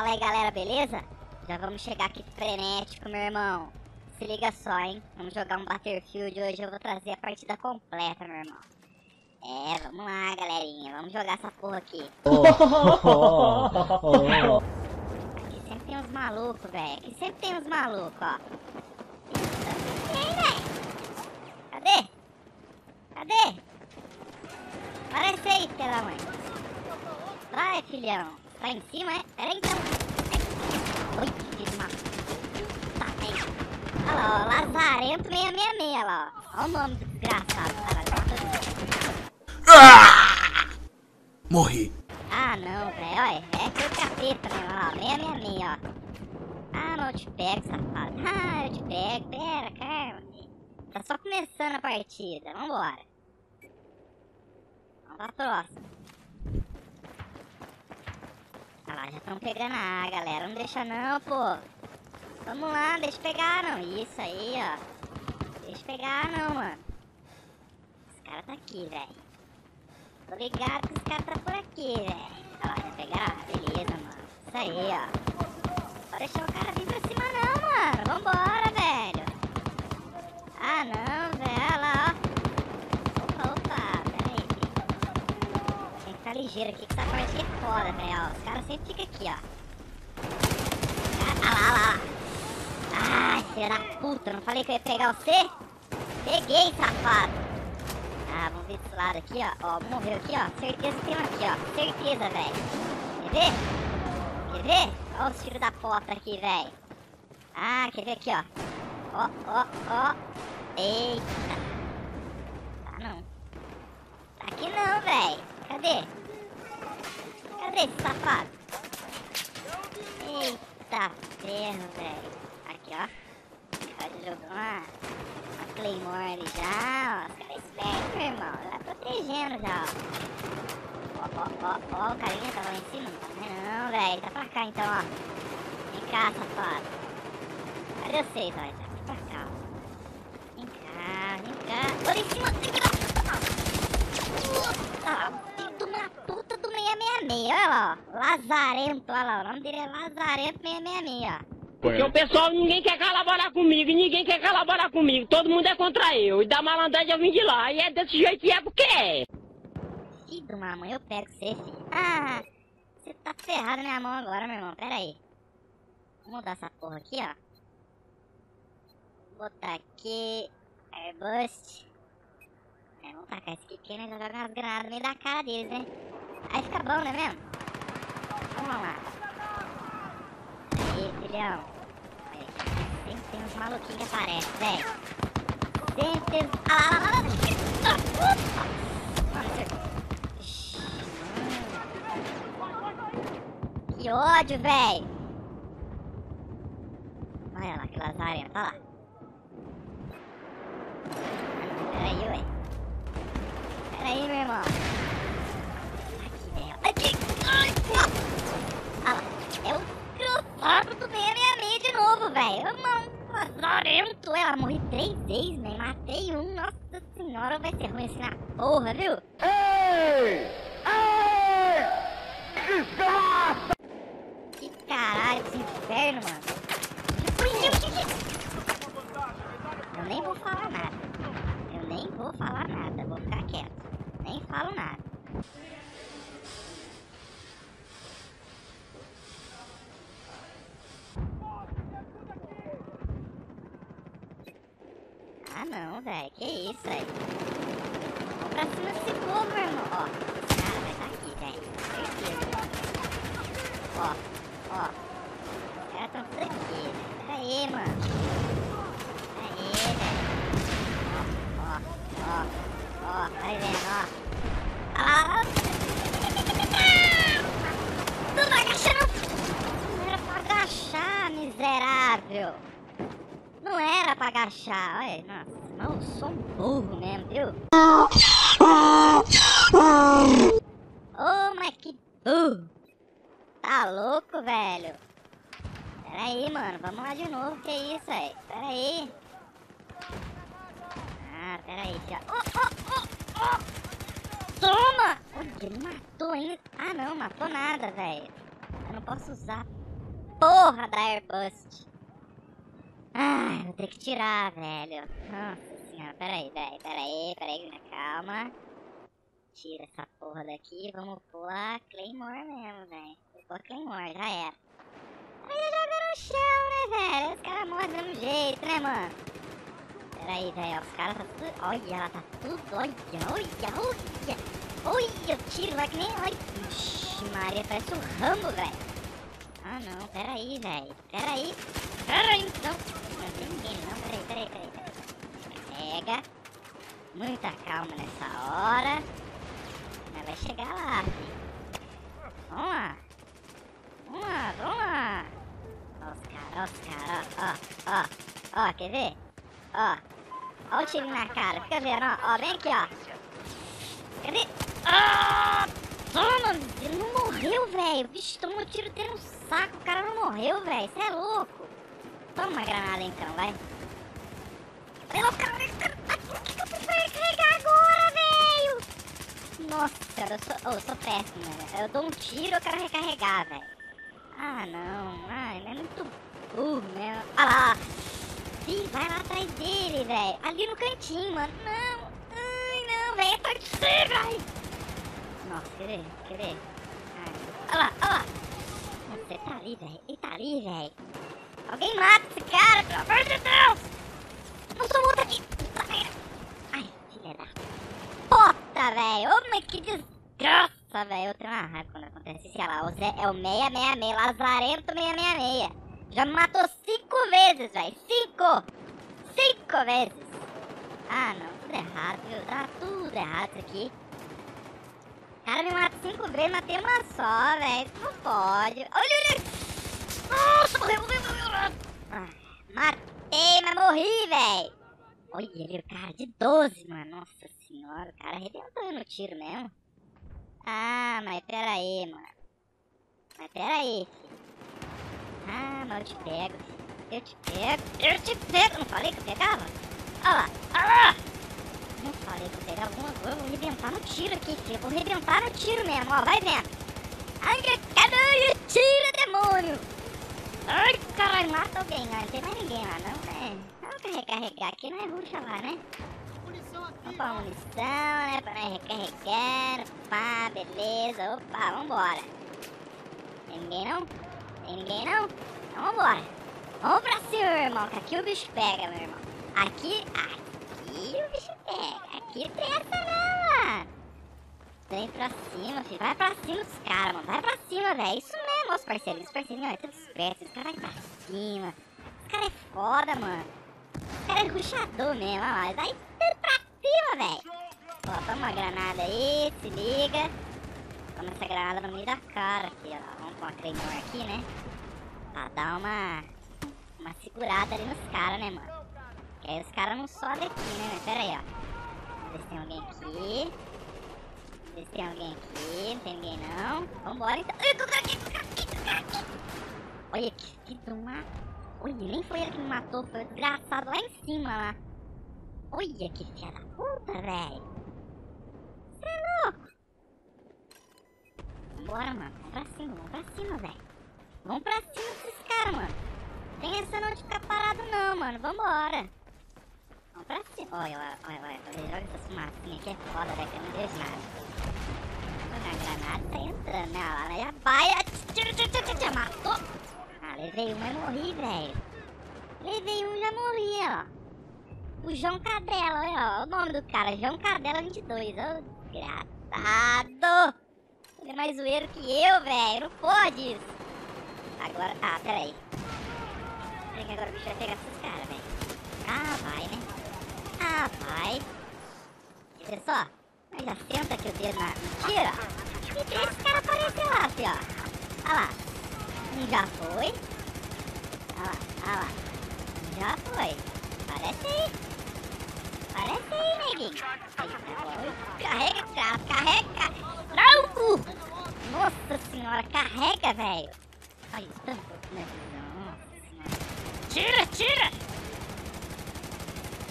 Fala aí, galera, beleza? Já vamos chegar aqui frenético, meu irmão. Se liga só, hein? Vamos jogar um Battlefield hoje, eu vou trazer a partida completa, meu irmão. É, vamos lá, galerinha. Vamos jogar essa porra aqui. Aqui sempre tem uns malucos, velho. Aqui sempre tem uns malucos, ó. Ei, velho. Cadê? Cadê? Parece aí, pela mãe. Vai, filhão. Tá em cima, é? Pera aí, então. Oi, filho de uma puta, velho. Olha lá, ó. Lazarento 666, olha lá, ó. Olha o nome do desgraçado, cara. Ah! Morri. Ah, não, velho. Olha, é que o capeta, meu. Ó, 666, ó. Ah, não, eu te pego, safado. Ah, eu te pego. Pera, calma. Tá só começando a partida. Vambora. Vamos pra próxima. Ah lá, já estão pegando a A, galera. Não deixa não, pô. Vamos lá, não deixa pegar não. Isso aí, ó. Deixa pegar não, mano. Os caras tá aqui, velho. Tô ligado que os caras tá por aqui, velho. Ah lá, já pegaram? Beleza, mano. Isso aí, ó. Não pode deixar o cara vir pra cima não, mano. Vambora, velho. Ah, não, velho. Olha lá, ó. Tá ligeiro aqui, que essa parte aqui é foda, velho. Os caras sempre ficam aqui, ó. Ah lá, lá, lá. Ai, filha da puta, não falei que eu ia pegar você? Peguei, safado. Ah, vamos ver desse lado aqui, ó. Ó, morreu aqui, ó. Certeza que tem um aqui, ó. Certeza, velho. Quer ver? Quer ver? Ó os tiros da porta aqui, velho. Ah, quer ver aqui, ó. Ó, ó, ó. Eita. Tá não. Tá aqui não, velho. Cadê? Cadê esse safado? Eita ferro, velho. Aqui, ó. Acaba de jogar uma Claymore ali já, ó. Os caras espertos, meu irmão. Já protegendo já, ó. Ó, ó, ó, ó. O carinha tava lá em cima. Não, velho. Tá pra cá, então, ó. Vem cá, safado. Cadê vocês, ó? Tá pra cá, ó. Vem cá, vem cá. Olha em cima. Puta. Puta do 666, olha lá, ó. Lazarento, olha lá, o nome dele é Lazarento 666, ó. Porque o pessoal, ninguém quer colaborar comigo, ninguém quer colaborar comigo, todo mundo é contra eu. E da malandragem eu vim de lá, e é desse jeito que é porque é. Filho de uma mãe, eu pego você, filho. Ah, você tá ferrado na minha mão agora, meu irmão, pera aí. Vamos mudar essa porra aqui, ó. Vou botar aqui, Airbus. É, vamos tacar esse aqui, né? Jogar umas granadas no meio da cara deles, né? Aí fica bom, né mesmo? Vamos lá. Aí, filhão. Aí, sempre tem uns maluquinhos que aparecem, velho. Sempre tem... Ah lá, lá, lá, lá. Que ódio, velho. Olha lá, que lazarento, olha lá. Peraí, ué. Peraí, meu irmão. Aqui, velho. Aqui. Ah lá. É o cruzado do 666 de novo, velho. Mano, lazarento. Ela morri 3 vezes, né? Matei um. Nossa senhora, vai ser ruim assim na porra, viu? Ei! Ei! Desgraça! Que caralho, esse inferno, mano. Eu nem vou falar nada. Eu nem vou falar nada. Vou ficar quieto. Nem falo nada. Ah não, velho. Que isso, velho. Vamos pra cima desse povo, meu irmão. Ó, esse cara vai estar aqui, velho. Certeza. Ó, ó. Os caras estão por aqui. Pera aí, mano. Pera aí, velho. Ó, ó, ó. Ó, vai vendo, ó. Olha lá, ó. Não vai agachar, não. Não era pra agachar, miserável. Não era pra agachar. Olha, nossa, eu sou um burro mesmo, viu? Ô, mas que burro. Tá louco, velho? Pera aí, mano. Vamos lá de novo, que isso, aí. Pera aí. Ah, pera aí, já. Oh, oh, oh, oh! Toma! Olha, ele matou ainda. Ah, não, matou nada, velho. Eu não posso usar porra da Airbus. Ai, vou ter que tirar, velho. Nossa senhora, peraí, calma. Tira essa porra daqui, vamos pôr a Claymore mesmo, velho. Pôr a Claymore, já era. Ainda joga no chão, né, velho? Os caras morrem dando jeito, né, mano? Peraí, velho, os caras tá tudo... Olha, ela tá tudo... Olha, o tiro vai que nem... Olha, ixi, Maria, parece um Rambo, velho. Ah, não, peraí, velho. Peraí, não. Não tem ninguém, não. Peraí. Pega. Muita calma nessa hora. Mas vai chegar lá, filho. Vamos lá. Ó os caras, ó. Quer ver? Ó. Ó o tiro na cara. Fica vendo, ó. Vem aqui, ó. Cadê? Ah! Toma! Ele não morreu, velho. O bicho tomou tiro dentro do saco. O cara não morreu, velho. Você é louco. Toma uma granada então, vai. Olha lá, o cara. Por que eu fui carregar agora, velho? Nossa, eu sou péssimo, velho. Eu dou um tiro e eu quero recarregar, velho. Ah, não. Ah, ele é muito burro, né? Olha lá. Ih, vai lá atrás dele, velho. Ali no cantinho, mano. Não. Ai, não, velho. Tá de ser, velho. Nossa, quer ver? Olha lá! Nossa, ele tá ali, velho! Alguém mata esse cara, pelo amor de Deus! Não sou outra aqui! Ai, filha da puta, velho! Ô, mas que desgraça, velho! Eu tenho uma raiva quando acontece isso, olha lá, você é o 666, Lazarento 666! Já me matou 5 vezes, velho! 5 vezes! Ah, não, tudo errado, viu? Tá tudo errado isso aqui! O cara me mata 5 vezes, matei uma só, velho. Não pode. Olha! Nossa, morreu. Ah, matei, mas morri, velho. Olha ele, o cara de 12, mano. Nossa senhora, o cara arrebentou no tiro mesmo. Ah, mas peraí, mano. Filho. Ah, mas eu te pego, filho. Eu te pego. Não falei que eu pegava? Olha lá. Não falei que eu pegar alguma coisa, eu vou arrebentar no tiro aqui, filho. Vou arrebentar no tiro mesmo, ó, vai vendo. Ai, caralho, tira, demônio! Ai, caralho, mata alguém, ó. Não tem mais ninguém lá, não, né? Vamos recarregar aqui, não é ruxa lá, né? Opa, munição, né? Pra nós recarregar. Opa, beleza. Opa, vambora. Tem ninguém, não? Então vambora. Vamos pra cima, meu irmão, que aqui o bicho pega, meu irmão. Aqui o bicho pega. Aqui tem essa não, mano. Vem pra cima, filho. Vai pra cima dos caras, mano. Vai pra cima, velho. Isso mesmo, os parceiros. Não, é tudo esperto. Os caras vão pra cima. Os caras é foda, mano. Os caras é ruxador mesmo, olha lá. Vai tudo pra cima, velho. Ó, toma uma granada aí. Se liga. Toma essa granada no meio da cara aqui, ó. Vamos pôr uma Claymore aqui, né? Pra dar uma segurada ali nos caras, né, mano? Que aí os caras não sobem aqui, né? Pera aí, ó. Vamos ver se tem alguém aqui. Não tem ninguém, não. Vambora, então. Ai, tô aqui. Olha que filho uma... Olha, nem foi ele que me matou. Foi o desgraçado lá em cima, lá. Olha que filha da puta, velho. Você é louco. Vambora, mano. Vamos pra cima, velho. Vamos pra cima desses caras, mano. Tem essa não de ficar parado não, mano. Vambora. Vamos pra cima. Olha. Quando ele joga essas fumacinhas aqui é foda, velho. Eu não vejo nada. A granada tá entrando, né? Olha lá, já vai. Matou. Ah, levei um e morri, velho. Ó. O João Cadela, olha, ó. O nome do cara. João Cadela 22. Ó, desgraçado. Ele é mais zoeiro que eu, velho. Não pode isso. Agora... Ah, peraí. Que agora o bicho vai pegar esses caras, velho. Ah, vai, né? Quer ver só? Mas já senta aqui o dedo na mentira, ó. E deixa esse cara aparecer lá, filho, ó. Olha lá. Um já foi. Olha lá. Um já foi. Parece aí, neguinho. Aí, carrega, cara. Não! Nossa senhora, carrega, velho. Olha, estampou aqui, né? Tira!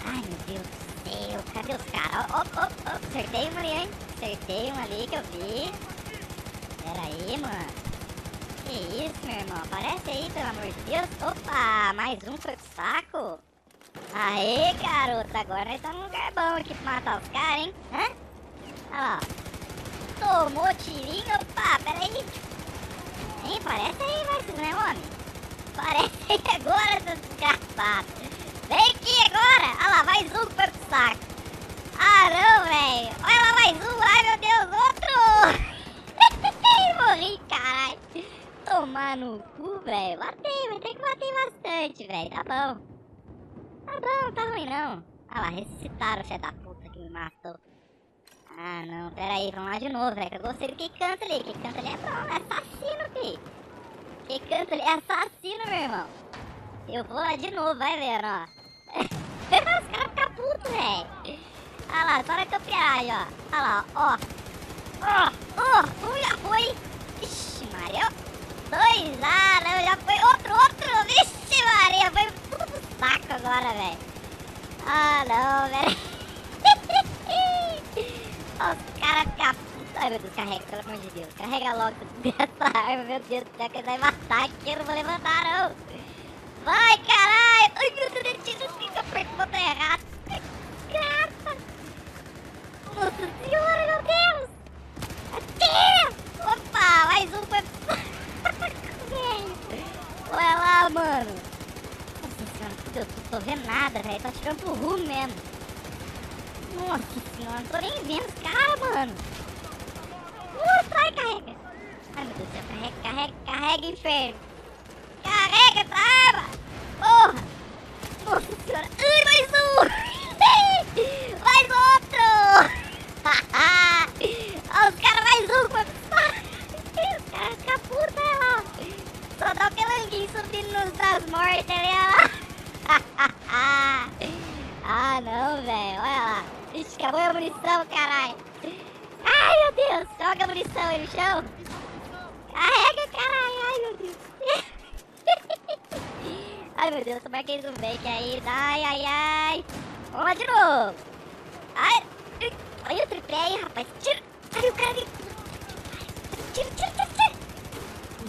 Ai, meu Deus do céu, cadê os caras? Ó, acertei um ali, hein? Que eu vi. Pera aí, mano. Que isso, meu irmão. Aparece aí, pelo amor de Deus. Opa, mais um foi pro saco. Aê, garoto. Agora nós estamos num lugar bom aqui pra matar os caras, hein? Hã? Olha lá. Tomou tirinho. Opa, pera aí. Hein, parece aí, Marcos, né, homem? Parece aí agora, seus desgraçados. Vem aqui agora. Olha lá, mais um foi pro saco. Ah, não, velho. Olha lá, mais um. Ai, meu Deus, outro. Morri, caralho. Tomar no cu, velho. Batei, vai ter que bater bastante, velho. Tá bom. Tá bom, não tá ruim, não. Ah lá, ressuscitaram o filho da puta que me matou. Ah, não. Pera aí, vamos lá de novo, velho. Eu gostei do que canta ali. Que canta ali é bom, é assassino, fi. Que canta ali é assassino, meu irmão. Eu vou lá de novo, vai vendo, ó. Os caras ficam putos, velho. Ah lá, só na campeonagem, ó. Ah lá, ó. Ó, ó, um já foi. Vixe, Maria. Dois, ah, não, já foi outro. Vixe, Maria, foi tudo pro saco agora, velho. Ah, não, velho. Ó, os caras ficam... Ai, meu Deus, carrega, pelo amor de Deus. Carrega logo essa arma, meu Deus do céu, que vai matar aqui, eu não vou levantar, não. Vai, caralho. Ai, meu Deus, eu tiro assim, eu perco o botão errado. Graça. Nossa senhora, meu Deus. Opa, mais um foi pro saco. Olha lá, mano. Nossa senhora, eu não tô vendo nada, velho. Tá tirando pro rumo mesmo. Nossa senhora, não tô nem vendo os caras, mano. Sai, carrega. Ai, meu Deus do céu, carrega, inferno. Carrega essa arma. Porra. Nossa senhora. Ai, mais um. Mais outro. Olha os caras, mais um, mano. Os caras ficam putos, olha lá. Só dá o pelanguinho subindo nas mortes, olha lá. Ah, não, velho. Olha lá. Ixi, acabou a munição, caralho. Ai, meu Deus. Joga a munição aí no chão. Carrega, caralho. Ai, meu Deus. Ai, meu Deus. Como é que eles não veem que aí? Ai. Vamos lá de novo. Ai. Olha o triplé aí, rapaz. Tira. Ai, o cara ali. Tira.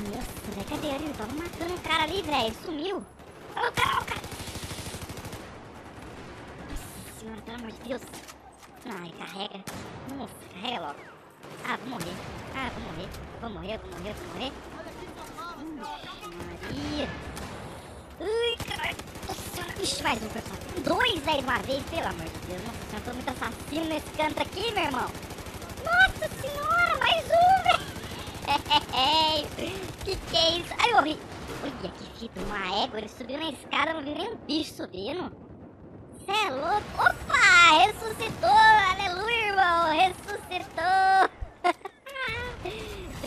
Nossa, velho, cadê ele? Eu tava matando o cara ali, velho. Sumiu. Olha o cara, Nossa senhora, pelo amor de Deus. Ai, carrega. Nossa, carrega logo. Ah, vou morrer. Vou morrer. Maria. Ai, caralho. Nossa senhora. Ixi, mais um, pessoal. Dois, velho, de uma vez, pelo amor de Deus. Nossa senhora, eu tô muito assassino nesse canto aqui, meu irmão. Nossa senhora, mais um, velho. Que é isso? Ai, eu ri. Olha que fita, uma égua. Ele subiu na escada, não vi nem um bicho subindo. Cê é louco. Opa, ressuscitou. Aleluia, irmão. Ressuscitou.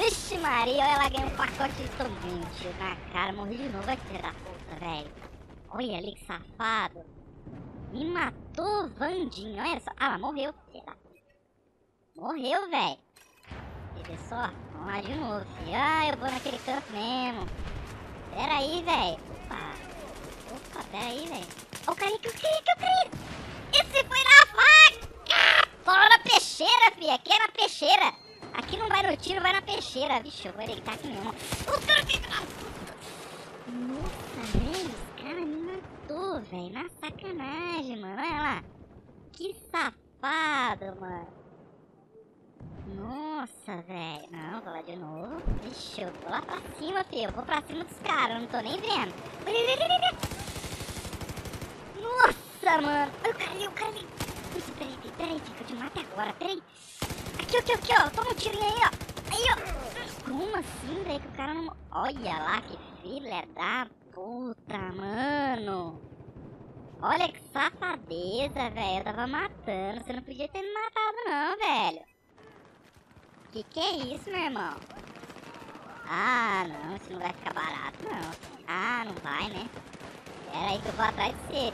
Vixe, Maria. Olha, ela ganhou um pacote de tombinho. Tiro na cara, morri de novo aqui da puta, velho. Olha ali que safado. Me matou, Vandinho. Olha só. Ah, ela morreu, filha da... Morreu, velho. Quer ver só? Vamos lá de novo, filho. Ah, eu vou naquele canto mesmo. Pera aí, velho. Opa, pera aí, velho. Ó, o cara que eu queria, Esse foi na faca! Fora na peixeira, filha. Aqui é na peixeira. Aqui não vai no tiro, vai na peixeira. Vixe, eu vou deitar aqui mesmo. O cara que... Nossa, velho. Esse cara me matou, velho. Na sacanagem, mano. Olha lá. Que safado, mano. Nossa, velho. Não, vou lá de novo. Vixe, eu vou lá pra cima, filho. Eu vou pra cima dos caras, eu não tô nem vendo. Nossa, mano. O cara ali. Ixi, peraí, fica de mata agora, peraí. Aqui, ó. Toma um tirinho aí, ó. Como assim, velho, que o cara não... Olha lá, que filha da puta, mano. Olha que safadeza, velho. Eu tava matando. Você não podia ter me matado, não, velho. Que é isso, meu irmão? Ah, não, isso não vai ficar barato, não. Ah, não vai, né? Pera aí que eu vou atrás de você.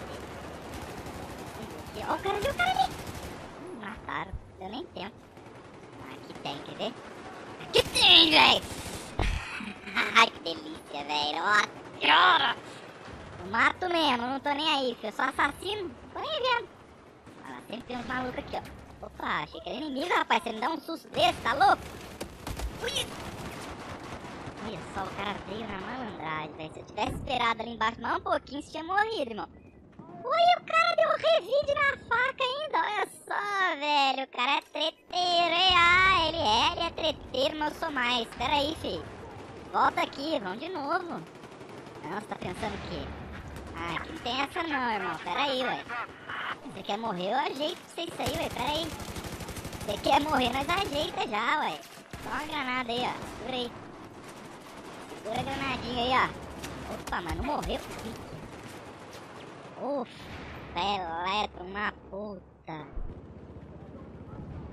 Ó, o cara ali. Mataram, deu nem tempo. Aqui tem, quer ver? Aqui tem, velho! Ai, que delícia, velho. Ó, cara! Eu mato mesmo, não tô nem aí, filho. Eu sou assassino, tô nem vendo. Olha lá, sempre tem uns malucos aqui, ó. Opa, achei que era inimigo, rapaz. Você me dá um susto desse, tá louco? Ui! Olha só, o cara veio na malandragem, velho. Se eu tivesse esperado ali embaixo mais um pouquinho, você tinha morrido, irmão. Olha, o cara deu revide na faca ainda, olha só, velho. O cara é treteiro, hein? Ah, ele é treteiro, mas eu sou mais. Pera aí, filho. Volta aqui, vamos de novo. Não, você tá pensando o quê? Ah, aqui não tem essa não, irmão. Pera aí, ué. Você quer morrer, eu ajeito pra você isso aí, ué. Pera aí. Você quer morrer, nós ajeita já, ué. Só uma granada aí, ó. Segura aí. Segura a granadinha aí, ó. Opa, mas não morreu, filho. Ufa, peleto, uma puta.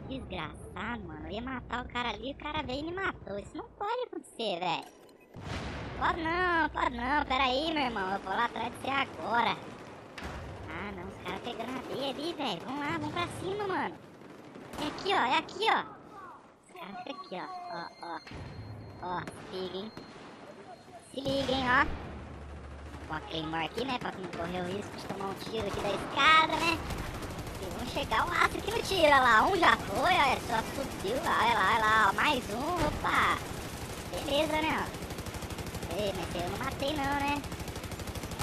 Desgraçado, mano. Eu ia matar o cara ali e o cara veio e me matou. Isso não pode acontecer, velho. Pode não, pera aí, meu irmão. Eu vou lá atrás de você agora. Ah, não, os caras pegando a beia ali, velho. Vamos lá, vamos pra cima, mano. É aqui, ó, é aqui, ó. Os caras ficam aqui, ó. Ó, ó. Ó, se liga, hein. Se liga, hein, ó. Com a Claymore aqui, né, pra não correr o risco de tomar um tiro aqui da escada, né. E vamos chegar o astro que não tira lá, um já foi, olha, só subiu, olha lá, ó, mais um, opa, beleza, né, ó. Ei, mas eu não matei não, né.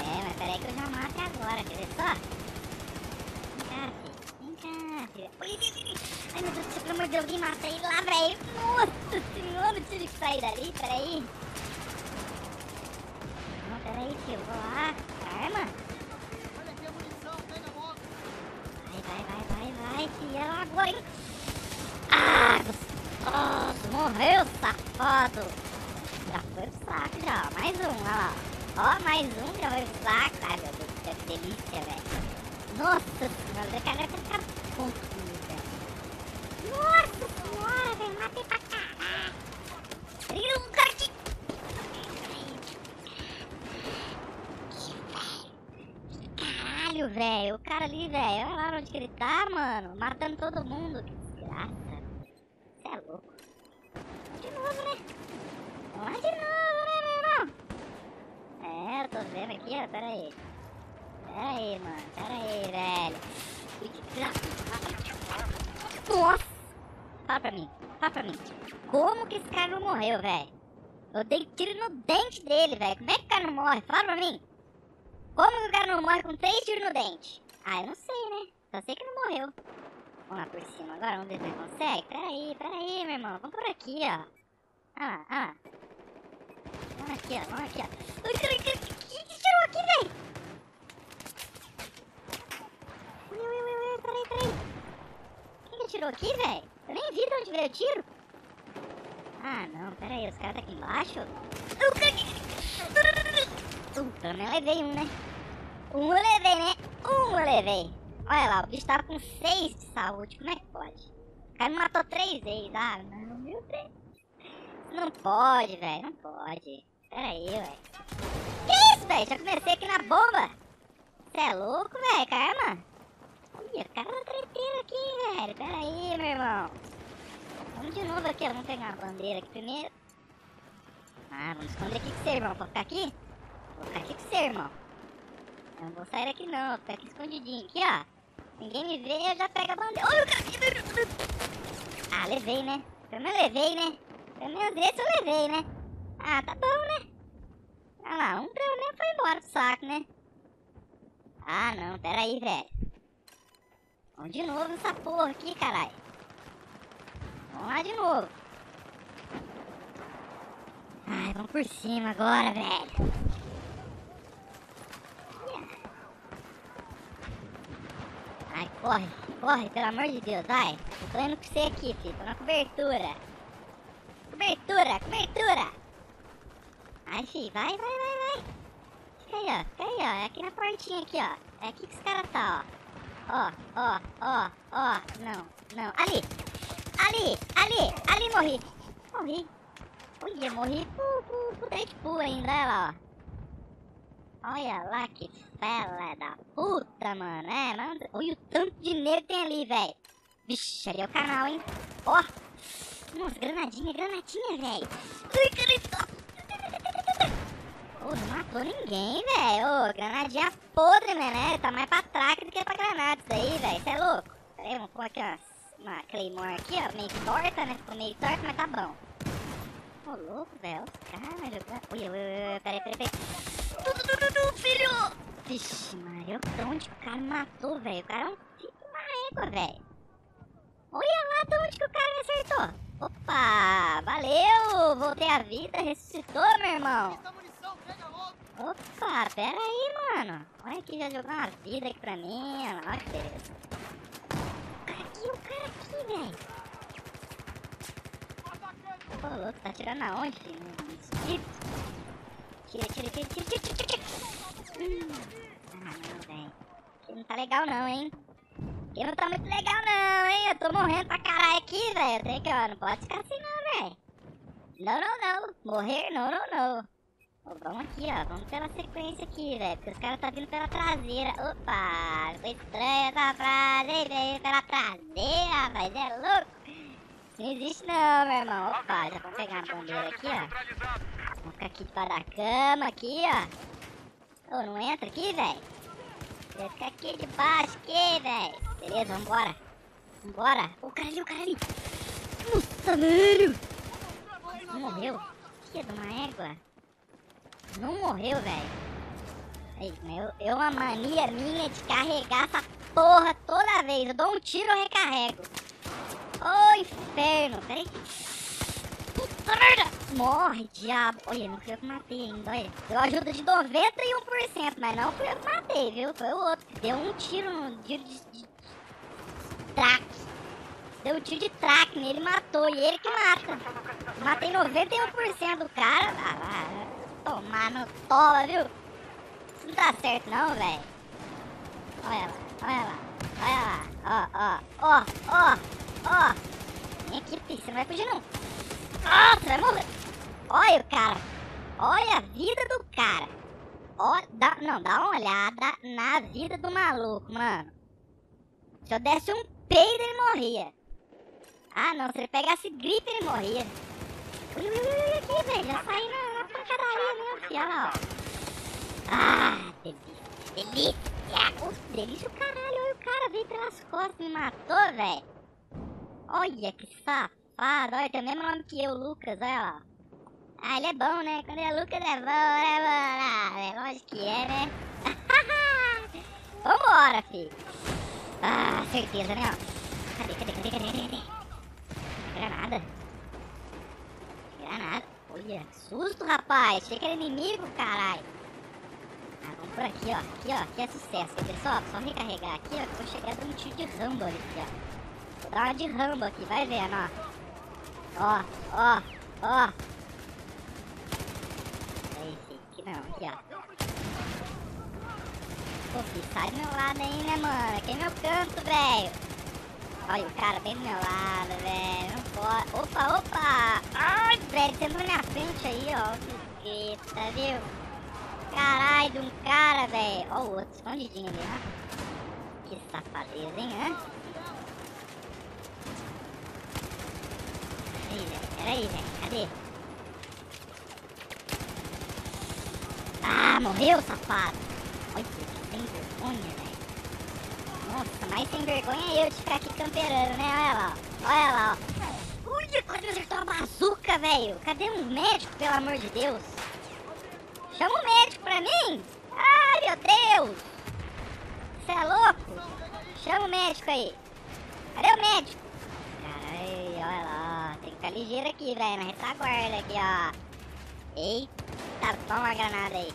É, mas peraí que eu já mato agora, quer ver só. Vem cá, filho, vem cá, filho. Ai, meu Deus, pelo amor de Deus, alguém mata ele lá, velho. Nossa senhora, eu tive que sair dali, peraí. Peraí, tio, vou lá. Arma? Olha aqui a munição, pega logo. Vai, filho. Ela agora, hein? Ah, gostoso. Morreu, safado. Já foi pro saco, já. Mais um, olha lá. Ó, mais um, já foi pro saco. Ai, meu Deus, que delícia, velho. Nossa senhora, o cara vai ficar puto comigo, velho. Nossa senhora, velho. Matei pra caraca. Velho, o cara ali, velho, olha lá onde que ele tá, mano, matando todo mundo. Que desgraça, você é louco. De novo, né? Vamos lá de novo, né, meu irmão? É, eu tô vendo aqui, ó, pera aí. Pera aí, mano, pera aí, velho. Nossa! Fala pra mim. Como que esse cara não morreu, velho? Eu dei tiro no dente dele, velho. Como é que o cara não morre? Fala pra mim. Como que o cara não morre com 3 tiros no dente? Ah, eu não sei, né? Só sei que não morreu. Vamos lá por cima agora, vamos ver se ele consegue. Pera aí, meu irmão. Vamos por aqui, ó. Ah lá. Vamos aqui, ó. Que tirou aqui, velho? Ui, peraí. Quem que tirou aqui, velho? Eu nem vi de onde veio o tiro. Ah, não, peraí. Os caras tá aqui embaixo? Pelo menos eu levei um, né? Um eu levei. Olha lá, o bicho tava com 6 de saúde. Como é que pode? O cara me matou 3 vezes. Ah, não, meu Deus. Não pode, velho. Não pode. Pera aí, velho. Que isso, velho? Já comecei aqui na bomba. Você é louco, velho? Caramba. Ih, o cara tá treteiro aqui, velho. Pera aí, meu irmão. Vamos de novo aqui, ó. Vamos pegar uma bandeira aqui primeiro. Ah, vamos esconder aqui com você, irmão. Pra ficar aqui? Vou ficar aqui com você, irmão. Eu não vou sair daqui não, vou ficar aqui escondidinho. Aqui, ó. Ninguém me vê, eu já pego a bandeira. Olha o cara. Ah, levei, né? Pelo menos esse eu levei, né? Ah, tá bom, né? Ah lá, um pra eu mesmo foi embora pro saco, né? Ah, não, pera aí, velho. Vamos de novo nessa porra aqui, caralho. Vamos lá de novo. Ai, vamos por cima agora, velho. Ai, corre, pelo amor de Deus, vai. Eu tô indo com você aqui, filho, tô na cobertura. Cobertura. Ai, filho, vai. Fica aí, ó, é aqui na portinha, aqui, ó. É aqui que os caras tá, ó. Ó, não, ali, morri. Olha, morri pro Deadpool ainda, olha lá, ó. Olha lá que fela da puta, mano. É, mano. Olha o tanto de negro que tem ali, velho. Vixe, ali é o canal, hein? Ó. Nossa, granadinha, velho. Ô, não matou ninguém, velho. Ô, granadinha podre, né? Tá mais pra traca do que pra granada isso daí, velho. Cê é louco? Pera aí, vamos pôr aqui uma Claymore aqui, ó. Meio torta, né? Ficou meio torta, mas tá bom. Ô, louco, velho. Os caras jogaram. Ui, peraí. Tudo, filho! Vixe, mano, eu tô onde o cara matou, velho. O cara é um filho de marreco, velho. Olha lá de onde que o cara me acertou. Opa, valeu. Voltei à vida, ressuscitou, meu irmão. Opa, pera aí, mano. Olha que já jogou uma vida aqui pra mim. Olha que beleza. O cara aqui, velho. Ô, louco, tá atirando aonde, filho? Tira. Ah, não, velho. Não tá legal não, hein? Eu não tá muito legal não, hein? Eu tô morrendo pra caralho aqui, velho. Eu tenho que, ó, não pode ficar assim não, velho. Não. Morrer, não. Ó, vamos aqui, ó. Vamos pela sequência aqui, velho. Porque os caras tá vindo pela traseira. Opa, foi estranha essa frase, hein, velho? Pela traseira, velho. É louco. Não existe não, meu irmão. Opa, já vamos pegar a bandeira aqui, ó. Vamos ficar aqui debaixo da cama, aqui, ó. Ô, não entra aqui, velho. Vai ficar aqui debaixo, aqui, velho. Beleza, vambora. Ô, o cara ali. Nossa, velho. Não morreu. Filha de uma égua. Não morreu, velho. É uma mania minha de carregar essa porra toda vez. Eu dou um tiro, eu recarrego. Ô, inferno, peraí. Puta merda! Morre, diabo. Olha, não fui eu que matei ainda, olha. Eu ajudo de 91%, mas não fui eu que matei, viu? Foi o outro. Deu um tiro no... traque. Deu um tiro de traque nele, matou. E ele que mata. Matei 91% do cara. Tomar no tola, viu? Isso não tá certo não, velho. Olha lá. Ó. Vem aqui, filho. Você não vai fugir, não. Nossa, vai morrer. Olha o cara. Olha a vida do cara. Dá uma olhada na vida do maluco, mano. Se eu desse um peido, ele morria. Ah, não. Se ele pegasse gripe, ele morria. Olha aqui, velho. Já saí na pancadaria, né? Olha lá, ó. Ah, delícia. Delícia o caralho. Olha o cara. Veio pelas costas. Me matou, velho. Olha que safado, olha, tem o mesmo nome que eu, Lucas, olha lá. Ah, ele é bom, né? Quando é Lucas é bom, né, mano? É lógico que é, né? Vambora, filho. Ah, certeza, né? Cadê? Granada. Olha, que susto, rapaz. Achei que era inimigo, caralho. Ah, vamos por aqui, ó. Aqui é sucesso, pessoal. Só recarregar aqui, ó, que eu vou chegar dando um tiro de Rambo ali, ó. Vou dar uma de Rambo aqui, vai vendo, ó. Ó. É esse aqui não, aqui, ó. Pô, filho, sai do meu lado aí, né, mano? Aqui é meu canto, velho. Olha o cara bem do meu lado, velho. Não pode. Opa! Ai, velho, você entrou na minha frente aí, ó. Que grita, viu? Caralho, de um cara, velho. Ó o outro, escondidinho ali, ó. Que safadeza, hein, hã? Peraí, velho, cadê? Ah, morreu, safado! Olha que sem vergonha, velho. Nossa, mais sem vergonha é eu de ficar aqui camperando, né? Olha lá, ó. Olha, quase me acertou uma bazuca, velho. Cadê um médico, pelo amor de Deus? Chama um médico pra mim? Ai, meu Deus! Você é louco? Chama o médico aí. Cadê o médico? Caralho, olha lá. Tem que ficar ligeiro aqui, velho, na retaguarda aqui, ó. Eita, toma uma granada aí.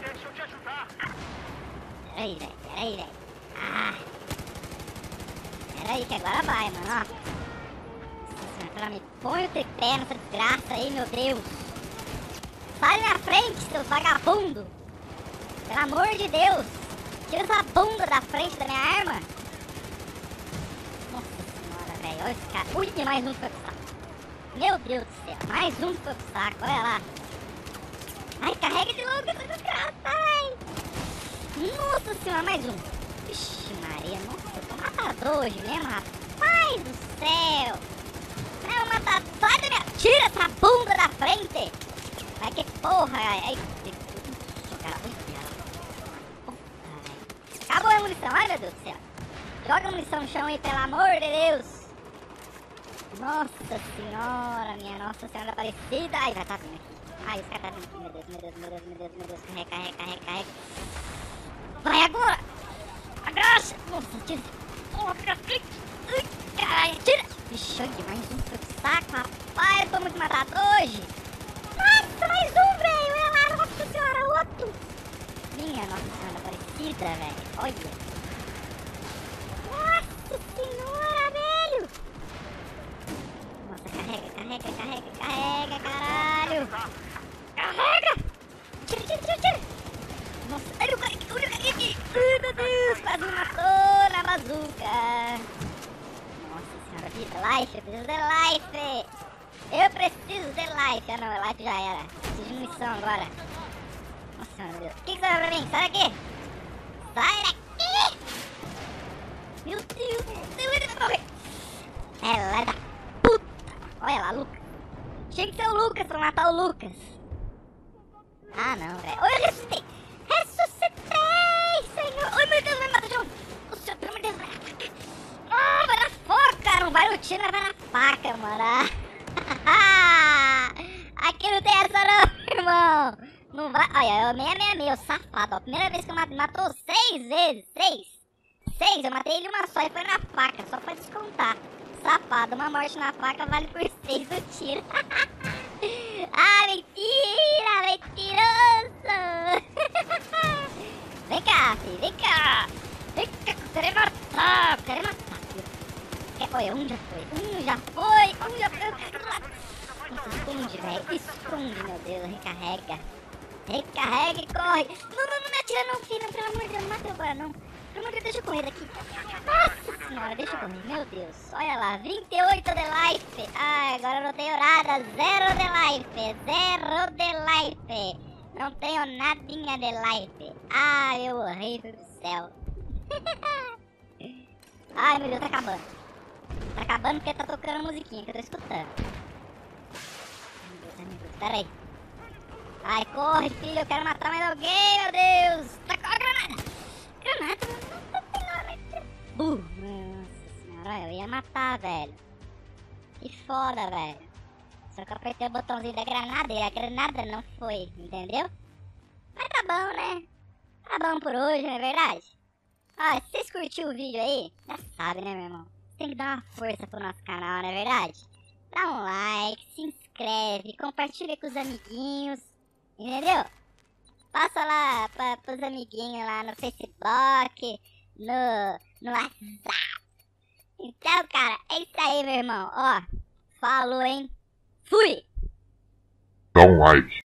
Deixa eu te ajudar. Peraí, velho. Ah. Peraí, que agora vai, mano, ó. Nossa, me põe o tripé nessa desgraça aí, meu Deus. Sai na frente, seus vagabundo. Pelo amor de Deus. Tira essa bunda da frente da minha arma. Olha esse cara. Ui, mais um foi pro saco. Meu Deus do céu. Mais um foi pro saco. Olha lá. Ai, carrega de louco essa desgraça, velho. Nossa senhora, mais um. Vixe, Maria. Nossa, eu tô matador hoje mesmo, rapaz do céu. É um matador. Sai da minha... Tira essa bunda da frente. Vai que porra. Ai, acabou a munição. Ai, meu Deus do céu. Joga a munição no chão aí, pelo amor de Deus. Nossa senhora, minha nossa senhora Aparecida. Ai, vai estar vindo aqui. Ai, esse cara tá vindo aqui. Meu Deus, meu Deus, meu Deus, meu Deus, meu Deus. Carrega, carrega, carrega, carrega. Vai agora. Agacha. Nossa, tira. Porra, caralho, tira. Vixe, demais um pro saco, rapaz. Eu tô muito matado hoje. Nossa, mais um, velho. Olha lá, nossa senhora, outro. Minha nossa senhora Aparecida, velho. Olha. Nossa senhora, velho! Nossa, carrega, carrega, carrega, carrega, caralho! Carrega! Tira, tira, tira, tira! Nossa, olha o cara aqui! Ai, meu Deus, quase me matou na bazuca! Nossa senhora, eu preciso de life! Eu preciso de life! Ah não, life já era. Preciso de munição agora. Nossa senhora, meu Deus. O que você vai pra mim? Sai daqui! Sai daqui! Meu Deus do céu, ele vai morrer. Ela é da puta. Olha lá, Lucas. Tinha que ser o Lucas pra matar o Lucas. Ah, não, velho. Oi, eu ressuscitei. Ressuscitei, senhor. Oi, meu Deus, vai me matar de novo. O senhor, pelo amor de Deus, vai na faca. Ah, vai na faca. Não vai no tiro, mas vai na faca, mano. Aqui não tem essa não, irmão. Não vai. Olha, eu 666, safado. Ó. Primeira vez que eu matou 6 vezes. 6, eu matei ele uma só e foi na faca, só pra descontar. Safado, uma morte na faca vale por 6 do tiro. Ah, mentira, mentiroso. Vem cá, filho, vem cá. Vem cá, eu quero matar, filho. Olha, um já foi. Nossa, esconde, velho, esconde, meu Deus, recarrega. Recarrega e corre. Não me atira não, filho, pelo amor de Deus, não mata agora não. Deixa eu correr daqui. Nossa senhora, deixa eu correr. Meu Deus, olha lá, 28 de life. Ai, agora eu não tenho nada. 0 de life. Não tenho nadinha de life. Ai, eu morri do céu. Ai, meu Deus, tá acabando. Tá acabando porque tá tocando musiquinha que eu tô escutando. Meu Deus, pera aí. Ai, corre, filho, eu quero matar mais alguém, meu Deus. Tacou a granada. Nossa senhora, eu ia matar, velho. Que foda, velho. Só que eu apertei o botãozinho da granada e a granada não foi, entendeu? Mas tá bom, né? Tá bom por hoje, não é verdade? Ó, se vocês curtiram o vídeo aí, já sabe, né, meu irmão? Tem que dar uma força pro nosso canal, não é verdade? Dá um like, se inscreve, compartilha com os amiguinhos, entendeu? Passa lá pros amiguinhos lá no Facebook, no WhatsApp. Então, cara, é isso aí, meu irmão. Ó, falou, hein? Fui! Dá um like.